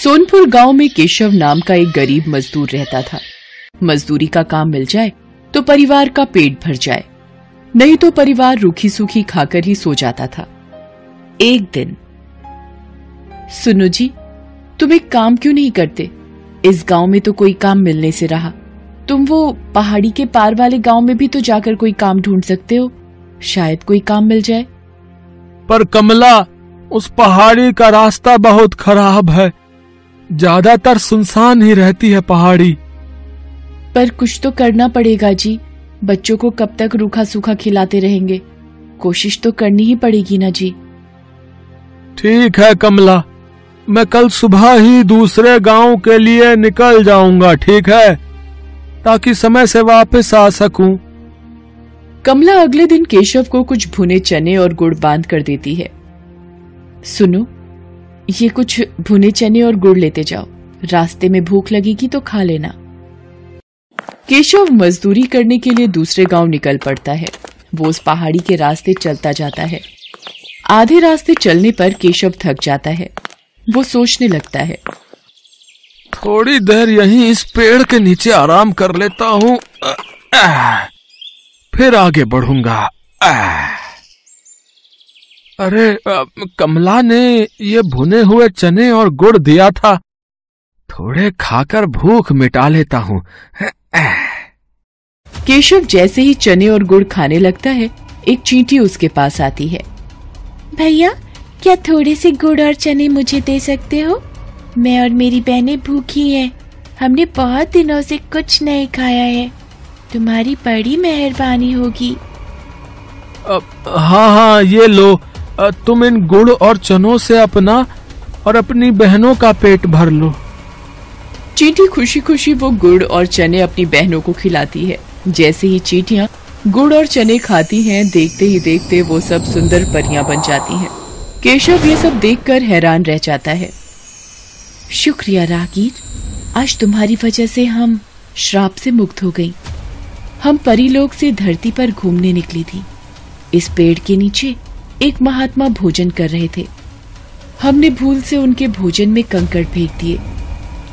सोनपुर गांव में केशव नाम का एक गरीब मजदूर रहता था। मजदूरी का काम मिल जाए तो परिवार का पेट भर जाए, नहीं तो परिवार रूखी सूखी खाकर ही सो जाता था। एक दिन, सुनो जी, तुम एक काम क्यों नहीं करते? इस गांव में तो कोई काम मिलने से रहा, तुम वो पहाड़ी के पार वाले गांव में भी तो जाकर कोई काम ढूंढ सकते हो, शायद कोई काम मिल जाए। पर कमला, उस पहाड़ी का रास्ता बहुत खराब है, ज्यादातर सुनसान ही रहती है पहाड़ी। पर कुछ तो करना पड़ेगा जी, बच्चों को कब तक रूखा सूखा खिलाते रहेंगे, कोशिश तो करनी ही पड़ेगी ना जी। ठीक है कमला, मैं कल सुबह ही दूसरे गांव के लिए निकल जाऊंगा, ठीक है, ताकि समय से वापस आ सकूं। कमला अगले दिन केशव को कुछ भुने चने और गुड़ बांध कर देती है। सुनो, ये कुछ भुने चने और गुड़ लेते जाओ, रास्ते में भूख लगेगी तो खा लेना। केशव मजदूरी करने के लिए दूसरे गांव निकल पड़ता है। वो उस पहाड़ी के रास्ते चलता जाता है। आधे रास्ते चलने पर केशव थक जाता है। वो सोचने लगता है, थोड़ी देर यहीं इस पेड़ के नीचे आराम कर लेता हूँ, फिर आगे बढ़ूंगा। अरे कमला ने ये भुने हुए चने और गुड़ दिया था, थोड़े खाकर भूख मिटा लेता हूँ। केशव जैसे ही चने और गुड़ खाने लगता है, एक चींटी उसके पास आती है। भैया, क्या थोड़े से गुड़ और चने मुझे दे सकते हो? मैं और मेरी बहनें भूखी हैं, हमने बहुत दिनों से कुछ नहीं खाया है, तुम्हारी बड़ी मेहरबानी होगी। हाँ हाँ, ये लो, तुम इन गुड़ और चनों से अपना और अपनी बहनों का पेट भर लो। चींटी खुशी खुशी वो गुड़ और चने अपनी बहनों को खिलाती है। जैसे ही चींटियाँ गुड़ और चने खाती हैं, देखते ही देखते वो सब सुंदर परियां बन जाती हैं। केशव ये सब देखकर हैरान रह जाता है। शुक्रिया रागीर, आज तुम्हारी वजह से हम श्राप से मुक्त हो गई। हम परीलोक से धरती पर घूमने निकली थी। इस पेड़ के नीचे एक महात्मा भोजन कर रहे थे। हमने भूल से उनके भोजन में कंकड़ फेंक दिए,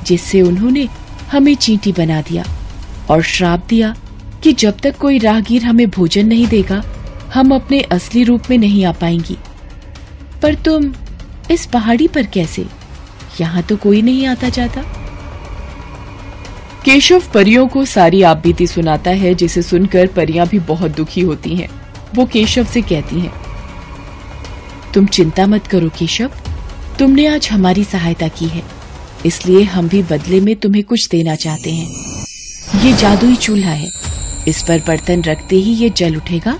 जिससे उन्होंने हमें चींटी बना दिया और श्राप दिया कि जब तक कोई राहगीर हमें भोजन नहीं देगा, हम अपने असली रूप में नहीं आ पाएंगी। पर तुम इस पहाड़ी पर कैसे? यहाँ तो कोई नहीं आता जाता। केशव परियों को सारी आपबीती सुनाता है, जिसे सुनकर परियां भी बहुत दुखी होती हैं। वो केशव से कहती हैं, तुम चिंता मत करो केशव, तुमने आज हमारी सहायता की है, इसलिए हम भी बदले में तुम्हें कुछ देना चाहते हैं। ये जादुई चूल्हा है, इस पर बर्तन रखते ही ये जल उठेगा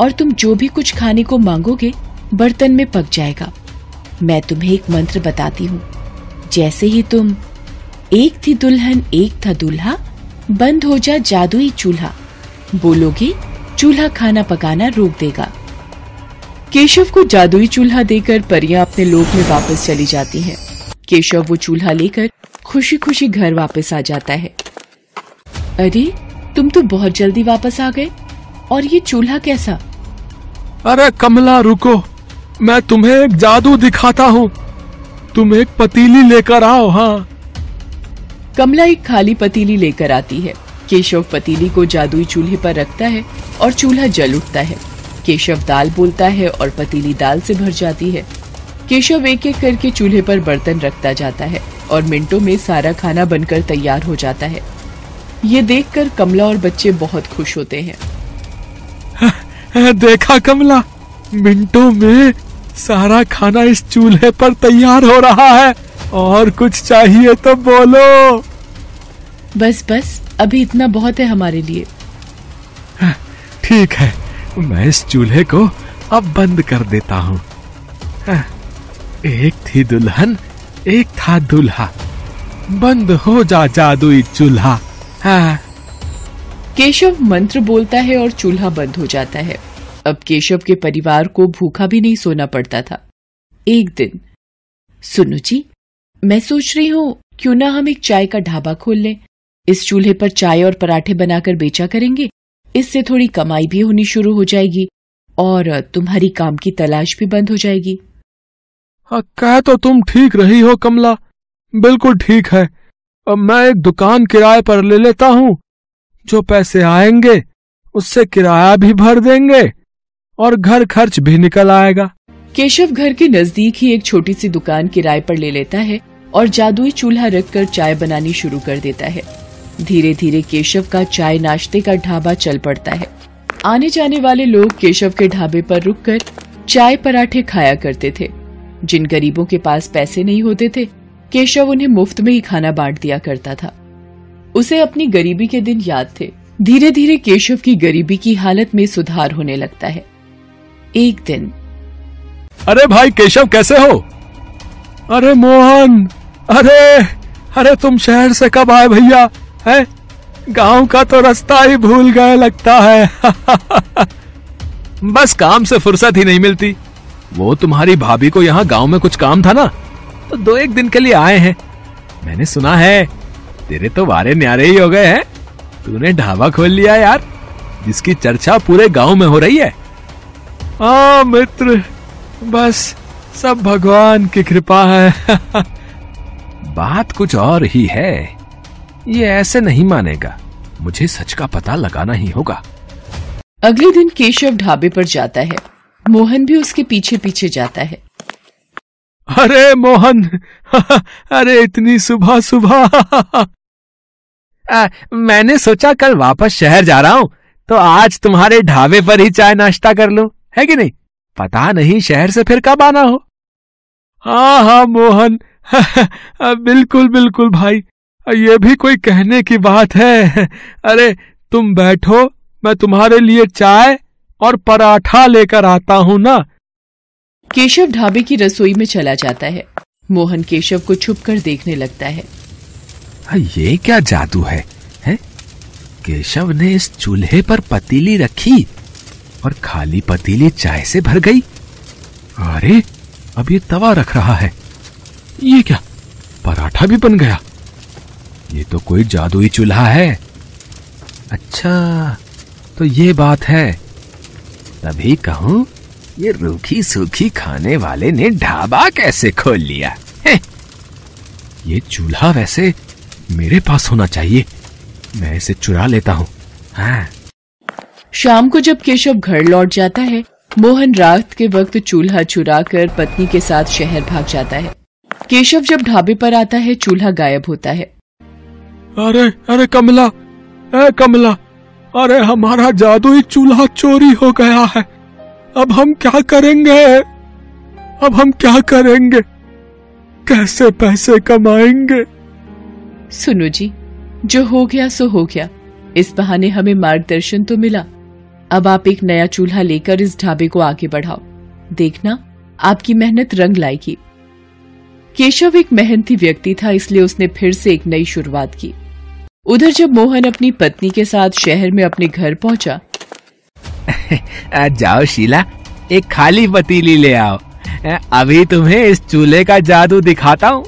और तुम जो भी कुछ खाने को मांगोगे बर्तन में पक जाएगा। मैं तुम्हें एक मंत्र बताती हूँ, जैसे ही तुम एक थी दुल्हन एक था दूल्हा, बंद हो जा जादुई चूल्हा बोलोगे, चूल्हा खाना पकाना रोक देगा। केशव को जादुई चूल्हा देकर परियां अपने लोक में वापस चली जाती हैं। केशव वो चूल्हा लेकर खुशी खुशी घर वापस आ जाता है। अरे, तुम तो बहुत जल्दी वापस आ गए, और ये चूल्हा कैसा? अरे कमला रुको, मैं तुम्हें एक जादू दिखाता हूँ, तुम एक पतीली लेकर आओ। हाँ, कमला एक खाली पतीली लेकर आती है। केशव पतीली को जादुई चूल्हे पर रखता है और चूल्हा जल उठता है। केशव दाल बोलता है और पतीली दाल से भर जाती है। केशव एक एक करके चूल्हे पर बर्तन रखता जाता है और मिनटों में सारा खाना बनकर तैयार हो जाता है। ये देखकर कमला और बच्चे बहुत खुश होते हैं। देखा कमला, मिनटों में सारा खाना इस चूल्हे पर तैयार हो रहा है, और कुछ चाहिए तो बोलो। बस बस, अभी इतना बहुत है हमारे लिए। ठीक है, मैं इस चूल्हे को अब बंद कर देता हूँ। एक थी दुल्हन एक था दूल्हा, बंद हो जा जादुई चूल्हा। केशव मंत्र बोलता है और चूल्हा बंद हो जाता है। अब केशव के परिवार को भूखा भी नहीं सोना पड़ता था। एक दिन, सुनो जी, मैं सोच रही हूँ क्यों ना हम एक चाय का ढाबा खोल लें। इस चूल्हे पर चाय और पराठे बनाकर बेचा करेंगे, इससे थोड़ी कमाई भी होनी शुरू हो जाएगी और तुम्हारी काम की तलाश भी बंद हो जाएगी। कह तो तुम ठीक रही हो कमला, बिल्कुल ठीक है, मैं एक दुकान किराए पर ले लेता हूँ, जो पैसे आएंगे उससे किराया भी भर देंगे और घर खर्च भी निकल आएगा। केशव घर के नजदीक ही एक छोटी सी दुकान किराए पर ले लेता है और जादुई चूल्हा रखकर चाय बनानी शुरू कर देता है। धीरे धीरे केशव का चाय नाश्ते का ढाबा चल पड़ता है। आने जाने वाले लोग केशव के ढाबे पर रुककर चाय पराठे खाया करते थे। जिन गरीबों के पास पैसे नहीं होते थे, केशव उन्हें मुफ्त में ही खाना बांट दिया करता था। उसे अपनी गरीबी के दिन याद थे। धीरे धीरे केशव की गरीबी की हालत में सुधार होने लगता है। एक दिन, अरे भाई केशव कैसे हो? अरे मोहन, अरे तुम शहर से कब आए भैया? है गांव का तो रास्ता ही भूल गए लगता है। बस काम से फुर्सत ही नहीं मिलती। वो तुम्हारी भाभी को यहाँ गांव में कुछ काम था ना, तो दो एक दिन के लिए आए हैं। मैंने सुना है तेरे तो वारे न्यारे ही हो गए हैं, तूने ढाबा खोल लिया यार, जिसकी चर्चा पूरे गांव में हो रही है। हाँ मित्र, बस सब भगवान की कृपा है। बात कुछ और ही है, ये ऐसे नहीं मानेगा, मुझे सच का पता लगाना ही होगा। अगले दिन केशव ढाबे पर जाता है, मोहन भी उसके पीछे पीछे जाता है। अरे मोहन, अरे इतनी सुबह सुबह। मैंने सोचा कल वापस शहर जा रहा हूँ, तो आज तुम्हारे ढाबे पर ही चाय नाश्ता कर लूं, है कि नहीं? पता नहीं शहर से फिर कब आना हो। हाँ हाँ मोहन, बिल्कुल बिल्कुल भाई, ये भी कोई कहने की बात है। अरे तुम बैठो, मैं तुम्हारे लिए चाय और पराठा लेकर आता हूँ ना। केशव ढाबे की रसोई में चला जाता है। मोहन केशव को छुपकर देखने लगता है। ये क्या जादू है? केशव ने इस चूल्हे पर पतीली रखी और खाली पतीली चाय से भर गई। अरे अब ये तवा रख रहा है, ये क्या, पराठा भी बन गया। ये तो कोई जादुई चूल्हा है। अच्छा तो ये बात है, तभी कहूँ ये रूखी सूखी खाने वाले ने ढाबा कैसे खोल लिया। ये चूल्हा वैसे मेरे पास होना चाहिए, मैं इसे चुरा लेता हूँ। हाँ। शाम को जब केशव घर लौट जाता है, मोहन रात के वक्त चूल्हा चुरा कर पत्नी के साथ शहर भाग जाता है। केशव जब ढाबे पर आता है, चूल्हा गायब होता है। अरे कमला, कमला, अरे हमारा जादुई चूल्हा चोरी हो गया है। अब हम क्या करेंगे? कैसे पैसे कमाएंगे? सुनो जी, जो हो गया सो हो गया, इस बहाने हमें मार्गदर्शन तो मिला। अब आप एक नया चूल्हा लेकर इस ढाबे को आगे बढ़ाओ, देखना आपकी मेहनत रंग लाएगी। केशव एक मेहनती व्यक्ति था, इसलिए उसने फिर से एक नई शुरुआत की। उधर जब मोहन अपनी पत्नी के साथ शहर में अपने घर पहुंचा। जाओ शीला, एक खाली पतीली ले आओ, अभी तुम्हें इस चूल्हे का जादू दिखाता हूँ।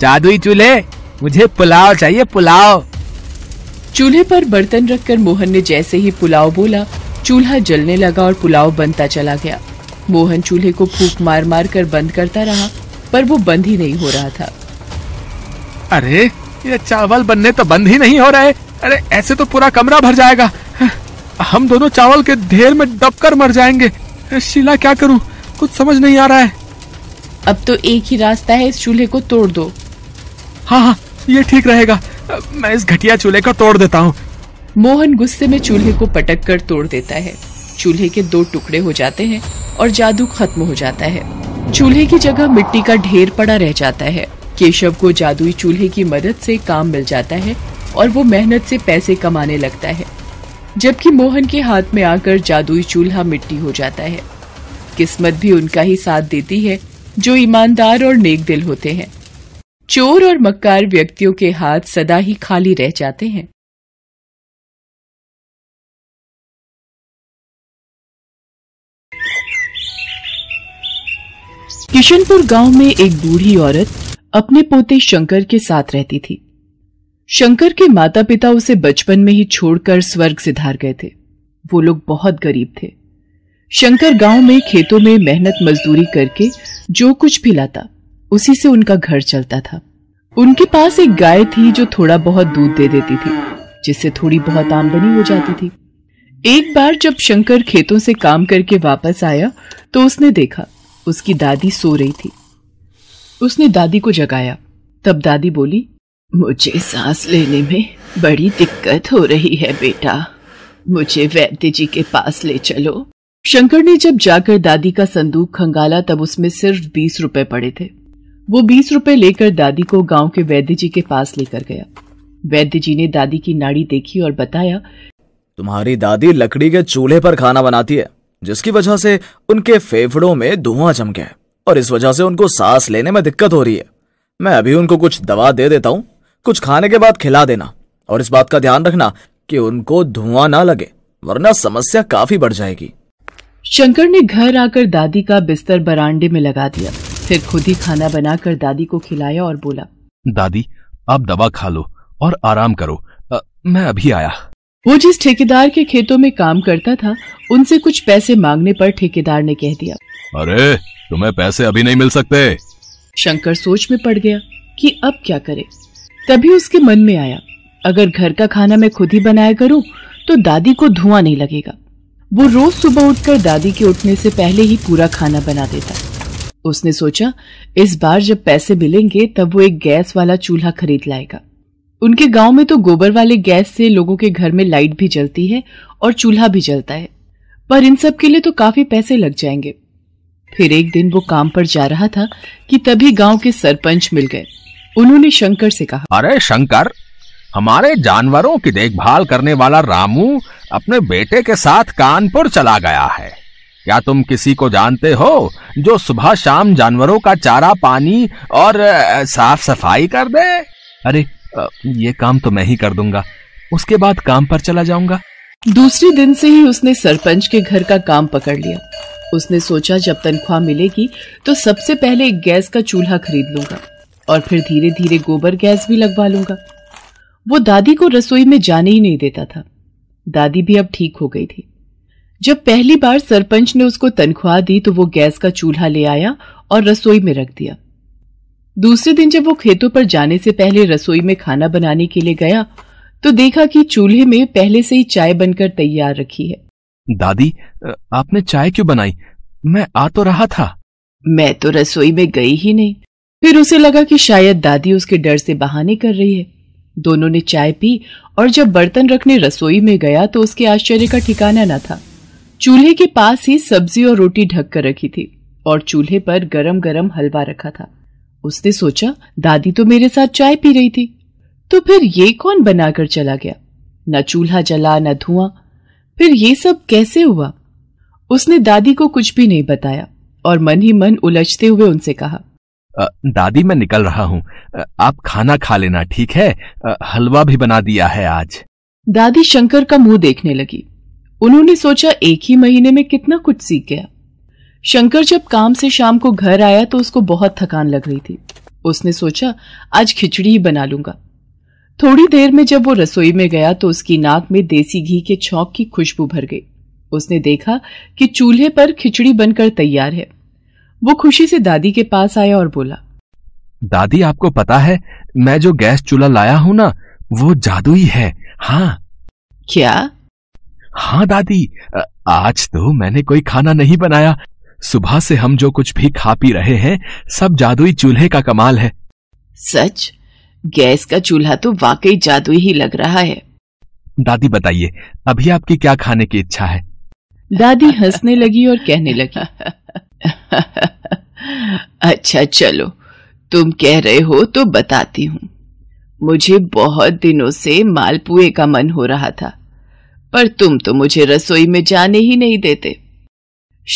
जादुई चूल्हे, मुझे पुलाव चाहिए, पुलाव। चूल्हे पर बर्तन रखकर मोहन ने जैसे ही पुलाव बोला, चूल्हा जलने लगा और पुलाव बनता चला गया। मोहन चूल्हे को फूंक मार मार कर बंद करता रहा, पर वो बंद ही नहीं हो रहा था। अरे ये चावल बनने तो बंद ही नहीं हो रहे, अरे ऐसे तो पूरा कमरा भर जाएगा, हम दोनों चावल के ढेर में दबकर मर जाएंगे। शीला क्या करूं, कुछ समझ नहीं आ रहा है। अब तो एक ही रास्ता है, इस चूल्हे को तोड़ दो। हाँ, ये ठीक रहेगा, मैं इस घटिया चूल्हे को तोड़ देता हूँ। मोहन गुस्से में चूल्हे को पटक कर तोड़ देता है। चूल्हे के दो टुकड़े हो जाते हैं और जादू खत्म हो जाता है। चूल्हे की जगह मिट्टी का ढेर पड़ा रह जाता है। केशव को जादुई चूल्हे की मदद से काम मिल जाता है और वो मेहनत से पैसे कमाने लगता है, जबकि मोहन के हाथ में आकर जादुई चूल्हा मिट्टी हो जाता है। किस्मत भी उनका ही साथ देती है, जो ईमानदार और नेक दिल होते हैं। चोर और मक्कार व्यक्तियों के हाथ सदा ही खाली रह जाते हैं। किशनपुर गांव में एक बूढ़ी औरत अपने पोते शंकर के साथ रहती थी। शंकर के माता पिता उसे बचपन में ही छोड़कर स्वर्ग सिधार गए थे। वो लोग बहुत गरीब थे। शंकर गांव में खेतों में मेहनत मजदूरी करके जो कुछ भी लाता उसी से उनका घर चलता था। उनके पास एक गाय थी जो थोड़ा बहुत दूध दे देती थी, जिससे थोड़ी बहुत आमदनी हो जाती थी। एक बार जब शंकर खेतों से काम करके वापस आया तो उसने देखा उसकी दादी सो रही थी। उसने दादी को जगाया। तब दादी बोली, मुझे सांस लेने में बड़ी दिक्कत हो रही है बेटा, मुझे वैद्य जी के पास ले चलो। शंकर ने जब जाकर दादी का संदूक खंगाला तब उसमें सिर्फ 20 रुपए पड़े थे। वो 20 रुपए लेकर दादी को गांव के वैद्य जी के पास लेकर गया। वैद्य जी ने दादी की नाड़ी देखी और बताया, तुम्हारी दादी लकड़ी के चूल्हे पर खाना बनाती है, जिसकी वजह से उनके फेफड़ों में धुआं जम गया है और इस वजह से उनको सांस लेने में दिक्कत हो रही है। मैं अभी उनको कुछ दवा दे देता हूँ, कुछ खाने के बाद खिला देना, और इस बात का ध्यान रखना कि उनको धुआं ना लगे, वरना समस्या काफी बढ़ जाएगी। शंकर ने घर आकर दादी का बिस्तर बरामदे में लगा दिया, फिर खुद ही खाना बनाकर दादी को खिलाया और बोला, दादी आप दवा खा लो और आराम करो, मैं अभी आया। वो जिस ठेकेदार के खेतों में काम करता था उनसे कुछ पैसे मांगने पर ठेकेदार ने कह दिया, अरे तुम्हें पैसे अभी नहीं मिल सकते। शंकर सोच में पड़ गया कि अब क्या करे। तभी उसके मन में आया, अगर घर का खाना मैं खुद ही बनाया करूं तो दादी को धुआं नहीं लगेगा। वो रोज सुबह उठकर दादी के उठने से पहले ही पूरा खाना बना देता। उसने सोचा इस बार जब पैसे मिलेंगे तब वो एक गैस वाला चूल्हा खरीद लाएगा। उनके गांव में तो गोबर वाले गैस से लोगों के घर में लाइट भी जलती है और चूल्हा भी जलता है, पर इन सब के लिए तो काफी पैसे लग जाएंगे। फिर एक दिन वो काम पर जा रहा था कि तभी गांव के सरपंच मिल गए। उन्होंने शंकर से कहा, अरे शंकर, हमारे जानवरों की देखभाल करने वाला रामू अपने बेटे के साथ कानपुर चला गया है। क्या तुम किसी को जानते हो जो सुबह शाम जानवरों का चारा पानी और साफ सफाई कर दे? अरे ये काम तो मैं ही कर दूंगा, उसके बाद काम पर चला जाऊंगा। दूसरे दिन से ही उसने सरपंच के घर का काम पकड़ लिया। उसने सोचा जब तनख्वाह मिलेगी तो सबसे पहले एक गैस का चूल्हा खरीद लूंगा और फिर धीरे धीरे गोबर गैस भी लगवा लूंगा। वो दादी को रसोई में जाने ही नहीं देता था। दादी भी अब ठीक हो गई थी। जब पहली बार सरपंच ने उसको तनख्वाह दी तो वो गैस का चूल्हा ले आया और रसोई में रख दिया। दूसरे दिन जब वो खेतों पर जाने से पहले रसोई में खाना बनाने के लिए गया तो देखा कि चूल्हे में पहले से ही चाय बनकर तैयार रखी है। दादी आपने चाय क्यों बनाई? मैं आ तो रहा था। मैं तो रसोई में गई ही नहीं। फिर उसे लगा कि शायद दादी उसके डर से बहाने कर रही है। दोनों ने चाय पी और जब बर्तन रखने रसोई में गया तो उसके आश्चर्य का ठिकाना न था। चूल्हे के पास ही सब्जी और रोटी ढक कर रखी थी और चूल्हे पर गरम गरम हलवा रखा था। उसने सोचा दादी तो मेरे साथ चाय पी रही थी, तो फिर ये कौन बनाकर चला गया? न चूल्हा जला न धुआं, फिर ये सब कैसे हुआ? उसने दादी को कुछ भी नहीं बताया और मन ही मन उलझते हुए उनसे कहा, दादी मैं निकल रहा हूँ, आप खाना खा लेना, ठीक है? हलवा भी बना दिया है आज। दादी शंकर का मुंह देखने लगी। उन्होंने सोचा एक ही महीने में कितना कुछ सीख गया। शंकर जब काम से शाम को घर आया तो उसको बहुत थकान लग रही थी। उसने सोचा आज खिचड़ी ही बना लूंगा। थोड़ी देर में जब वो रसोई में गया तो उसकी नाक में देसी घी के छौंक की खुशबू भर गई। उसने देखा कि चूल्हे पर खिचड़ी बनकर तैयार है। वो खुशी से दादी के पास आया और बोला, दादी आपको पता है मैं जो गैस चूल्हा लाया हूँ ना, वो जादुई है। हाँ। क्या? हाँ दादी, आज तो मैंने कोई खाना नहीं बनाया। सुबह से हम जो कुछ भी खा पी रहे हैं सब जादुई चूल्हे का कमाल है। सच? गैस का चूल्हा तो वाकई जादुई ही लग रहा है। दादी बताइए अभी आपकी क्या खाने की इच्छा है? दादी हंसने लगी और कहने लगी, अच्छा चलो तुम कह रहे हो तो बताती हूँ। मुझे बहुत दिनों से मालपुए का मन हो रहा था, पर तुम तो मुझे रसोई में जाने ही नहीं देते।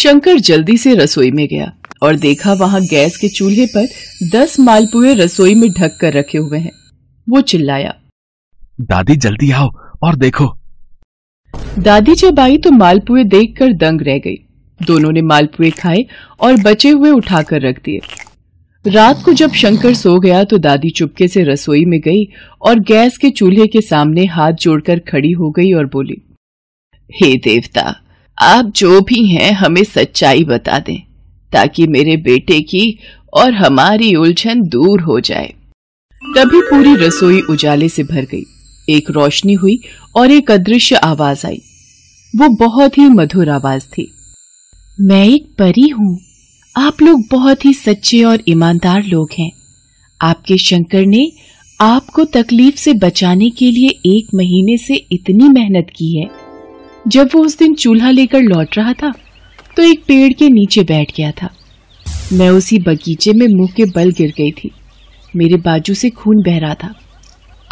शंकर जल्दी से रसोई में गया और देखा वहाँ गैस के चूल्हे पर 10 मालपुए रसोई में ढक कर रखे हुए हैं। वो चिल्लाया, दादी जल्दी आओ और देखो। दादी जब आई तो मालपुए देखकर दंग रह गई। दोनों ने मालपुए खाए और बचे हुए उठाकर रख दिए। रात को जब शंकर सो गया तो दादी चुपके से रसोई में गई और गैस के चूल्हे के सामने हाथ जोड़कर खड़ी हो गई और बोली, हे देवता, आप जो भी हैं हमें सच्चाई बता दें, ताकि मेरे बेटे की और हमारी उलझन दूर हो जाए। तभी पूरी रसोई उजाले से भर गई। एक रोशनी हुई और एक अदृश्य आवाज आई। वो बहुत ही मधुर आवाज थी। मैं एक परी हूँ। आप लोग बहुत ही सच्चे और ईमानदार लोग हैं। आपके शंकर ने आपको तकलीफ से बचाने के लिए 1 महीने से इतनी मेहनत की है। जब वो उस दिन चूल्हा लेकर लौट रहा था तो एक पेड़ के नीचे बैठ गया था। मैं उसी बगीचे में मुंह के बल गिर गई थी। मेरे बाजू से खून बह रहा था।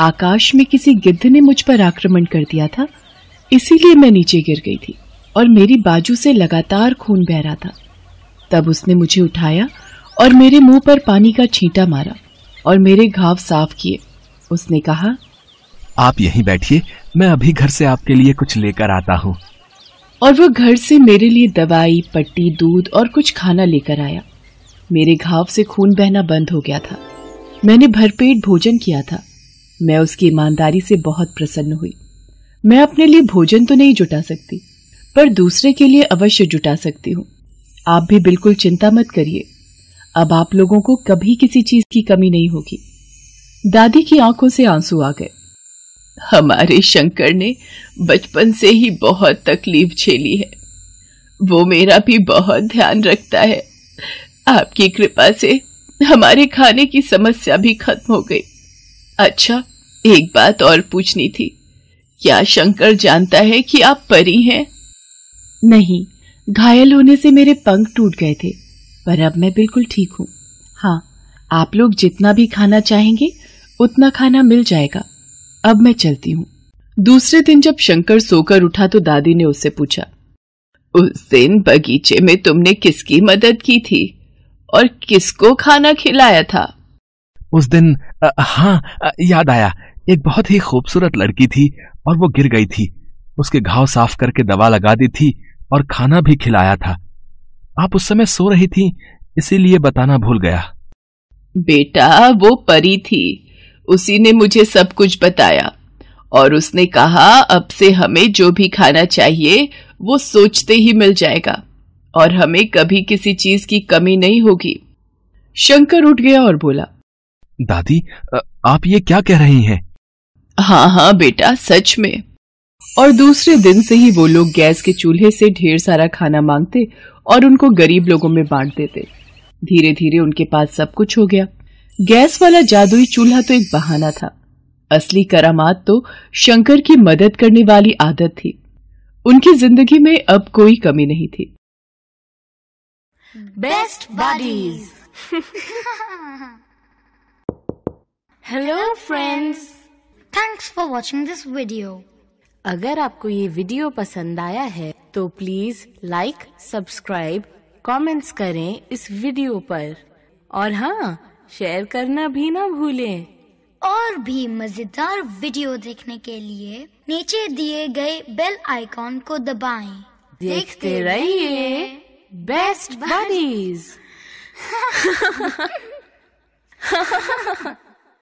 आकाश में किसी गिद्ध ने मुझ पर आक्रमण कर दिया था, इसीलिए मैं नीचे गिर गई थी और मेरी बाजू से लगातार खून बह रहा था। तब उसने मुझे उठाया और मेरे मुंह पर पानी का छींटा मारा और मेरे घाव साफ किए। उसने कहा, आप यहीं बैठिए, मैं अभी घर से आपके लिए कुछ लेकर आता हूँ। और वो घर से मेरे लिए दवाई, पट्टी, दूध और कुछ खाना लेकर आया। मेरे घाव से खून बहना बंद हो गया था। मैंने भरपेट भोजन किया था। मैं उसकी ईमानदारी से बहुत प्रसन्न हुई। मैं अपने लिए भोजन तो नहीं जुटा सकती, पर दूसरे के लिए अवश्य जुटा सकती हूँ। आप भी बिल्कुल चिंता मत करिए। अब आप लोगों को कभी किसी चीज की कमी नहीं होगी। दादी की आंखों से आंसू आ गए। हमारे शंकर ने बचपन से ही बहुत तकलीफ झेली है। वो मेरा भी बहुत ध्यान रखता है। आपकी कृपा से हमारे खाने की समस्या भी खत्म हो गई। अच्छा, एक बात और पूछनी थी। क्या शंकर जानता है कि आप परी हैं? नहीं, घायल होने से मेरे पंख टूट गए थे, पर अब मैं बिल्कुल ठीक हूँ। हाँ, आप लोग जितना भी खाना चाहेंगे उतना खाना मिल जाएगा। अब मैं चलती हूँ। दूसरे दिन जब शंकर सोकर उठा तो दादी ने उससे पूछा, उस दिन बगीचे में तुमने किसकी मदद की थी और किसको खाना खिलाया था? उस दिन हाँ, याद आया। एक बहुत ही खूबसूरत लड़की थी और वो गिर गई थी। उसके घाव साफ करके दवा लगा दी थी और खाना भी खिलाया था। आप उस समय सो रही थी, इसीलिए बताना भूल गया। बेटा, वो परी थी। उसी ने मुझे सब कुछ बताया और उसने कहा अब से हमें जो भी खाना चाहिए वो सोचते ही मिल जाएगा और हमें कभी किसी चीज की कमी नहीं होगी। शंकर उठ गया और बोला, दादी, आप ये क्या कह रही हैं? हाँ हाँ बेटा, सच में। और दूसरे दिन से ही वो लोग गैस के चूल्हे से ढेर सारा खाना मांगते और उनको गरीब लोगों में बांट देते। धीरे धीरे उनके पास सब कुछ हो गया। गैस वाला जादुई चूल्हा तो एक बहाना था। असली करामात तो शंकर की मदद करने वाली आदत थी। उनकी जिंदगी में अब कोई कमी नहीं थी। Best buddies. Hello friends, thanks for watching this video. अगर आपको ये वीडियो पसंद आया है तो प्लीज लाइक, सब्सक्राइब, कमेंट्स करें इस वीडियो पर। और हाँ, शेयर करना भी ना भूलें। और भी मजेदार वीडियो देखने के लिए नीचे दिए गए बेल आइकॉन को दबाएं। देखते रहिए बेस्ट बडीज।